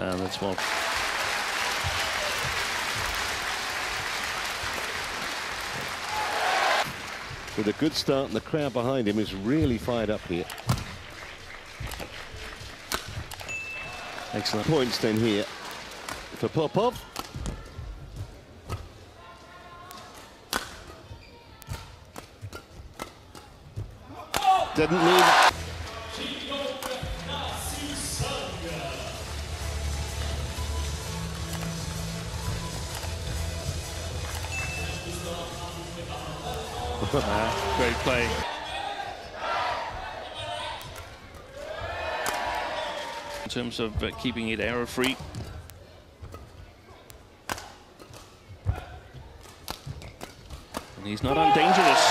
That's one. With a good start, and the crowd behind him is really fired up here. Excellent points then here for Popov. Didn't need. Great play. In terms of keeping it error-free. And he's not undangerous.